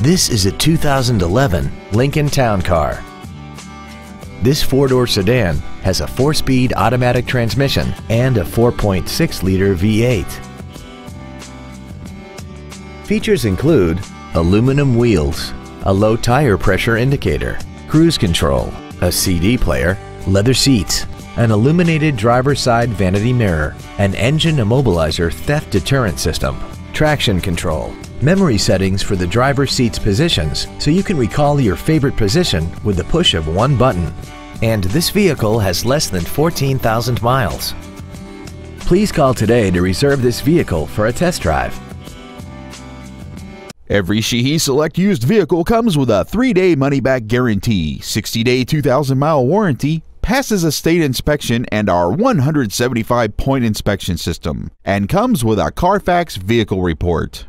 This is a 2011 Lincoln Town Car. This four-door sedan has a 4-speed automatic transmission and a 4.6-liter V8. Features include aluminum wheels, a low tire pressure indicator, cruise control, a CD player, leather seats, an illuminated driver's side vanity mirror, an engine immobilizer theft deterrent system, traction control, memory settings for the driver's seat's positions so you can recall your favorite position with the push of one button. And this vehicle has less than 14,000 miles. Please call today to reserve this vehicle for a test drive. Every Sheehy Select used vehicle comes with a 3-day money-back guarantee, 60-day 2,000-mile warranty, passes a state inspection and our 175-point inspection system, and comes with a Carfax vehicle report.